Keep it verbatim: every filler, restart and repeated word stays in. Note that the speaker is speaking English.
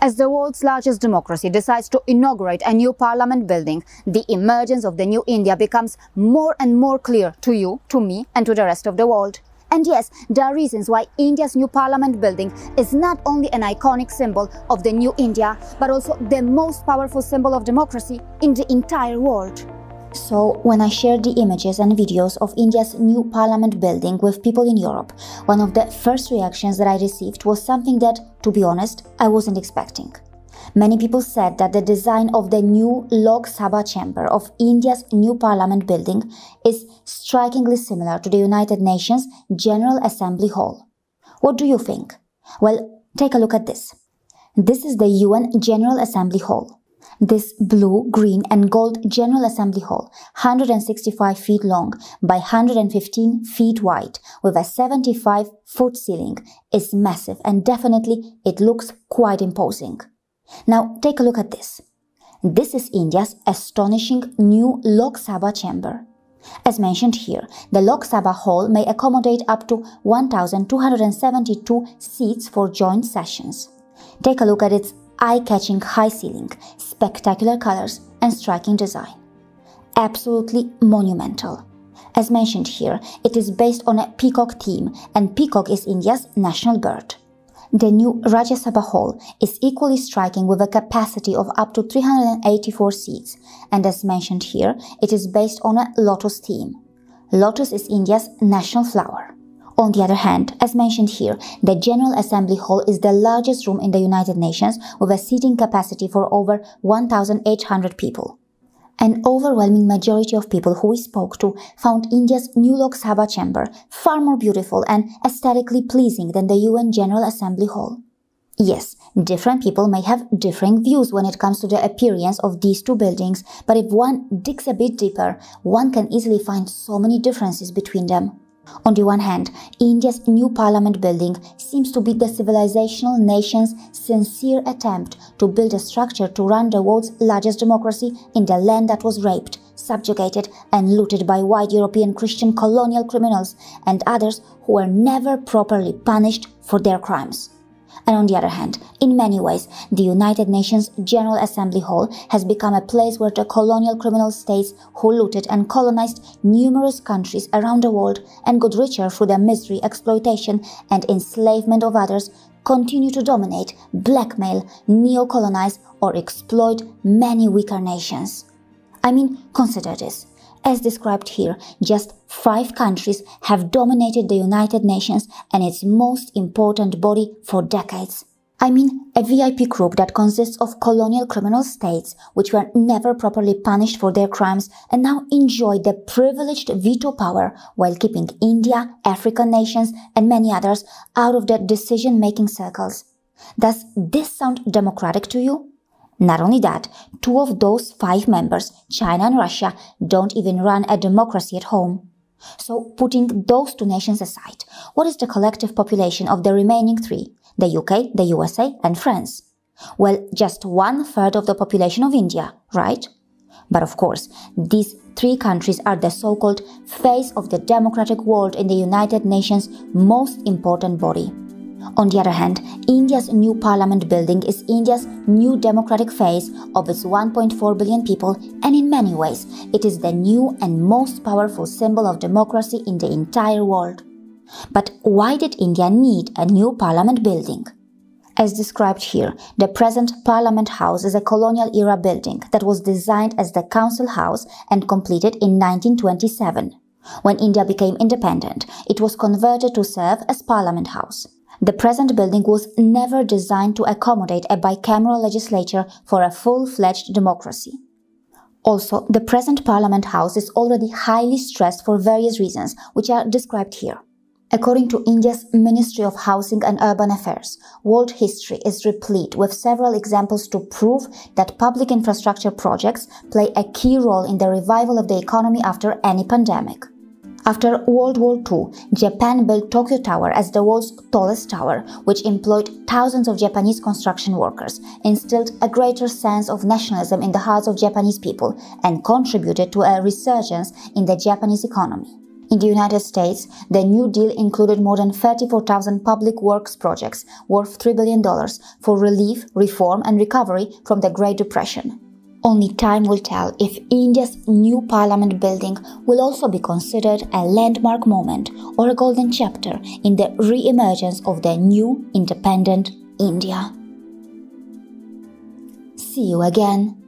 As the world's largest democracy decides to inaugurate a new parliament building, the emergence of the new India becomes more and more clear to you, to me, and to the rest of the world. And yes, there are reasons why India's new parliament building is not only an iconic symbol of the new India, but also the most powerful symbol of democracy in the entire world. So, when I shared the images and videos of India's new parliament building with people in Europe, one of the first reactions that I received was something that, to be honest, I wasn't expecting. Many people said that the design of the new Lok Sabha chamber of India's new parliament building is strikingly similar to the United Nations General Assembly Hall. What do you think? Well, take a look at this. This is the U N General Assembly Hall. This blue, green and gold General Assembly Hall, one hundred sixty-five feet long by one hundred fifteen feet wide, with a seventy-five foot ceiling, is massive and definitely it looks quite imposing. Now take a look at this. This is India's astonishing new Lok Sabha chamber. As mentioned here, the Lok Sabha hall may accommodate up to one thousand two hundred seventy-two seats for joint sessions. Take a look at its eye-catching high ceiling, spectacular colors and striking design. Absolutely monumental. As mentioned here, it is based on a peacock theme and peacock is India's national bird. The new Rajya Sabha hall is equally striking with a capacity of up to three hundred eighty-four seats, and as mentioned here, it is based on a lotus theme. Lotus is India's national flower. On the other hand, as mentioned here, the General Assembly Hall is the largest room in the United Nations with a seating capacity for over one thousand eight hundred people. An overwhelming majority of people who we spoke to found India's new Lok Sabha chamber far more beautiful and aesthetically pleasing than the U N General Assembly Hall. Yes, different people may have differing views when it comes to the appearance of these two buildings, but if one digs a bit deeper, one can easily find so many differences between them. On the one hand, India's new parliament building seems to be the civilizational nation's sincere attempt to build a structure to run the world's largest democracy in the land that was raped, subjugated and looted by white European Christian colonial criminals and others who were never properly punished for their crimes. And on the other hand, in many ways, the United Nations General Assembly Hall has become a place where the colonial criminal states who looted and colonized numerous countries around the world and got richer through the misery, exploitation and enslavement of others continue to dominate, blackmail, neo-colonize or exploit many weaker nations. I mean, consider this. As described here, just five countries have dominated the United Nations and its most important body for decades. I mean, a V I P group that consists of colonial criminal states which were never properly punished for their crimes and now enjoy the privileged veto power while keeping India, African nations and many others out of their decision-making circles. Does this sound democratic to you? Not only that, two of those five members, China and Russia, don't even run a democracy at home. So, putting those two nations aside, what is the collective population of the remaining three, the U K, the U S A and France? Well, just one-third of the population of India, right? But of course, these three countries are the so-called face of the democratic world in the United Nations' most important body. On the other hand, India's new parliament building is India's new democratic phase of its one point four billion people, and in many ways, it is the new and most powerful symbol of democracy in the entire world. But why did India need a new parliament building? As described here, the present Parliament House is a colonial-era building that was designed as the Council House and completed in nineteen twenty-seven. When India became independent, it was converted to serve as Parliament House. The present building was never designed to accommodate a bicameral legislature for a full-fledged democracy. Also, the present Parliament House is already highly stressed for various reasons, which are described here. According to India's Ministry of Housing and Urban Affairs, world history is replete with several examples to prove that public infrastructure projects play a key role in the revival of the economy after any pandemic. After World War Two, Japan built Tokyo Tower as the world's tallest tower, which employed thousands of Japanese construction workers, instilled a greater sense of nationalism in the hearts of Japanese people, and contributed to a resurgence in the Japanese economy. In the United States, the New Deal included more than thirty-four thousand public works projects worth three billion dollars for relief, reform and recovery from the Great Depression. Only time will tell if India's new parliament building will also be considered a landmark moment or a golden chapter in the re-emergence of the new independent India. See you again.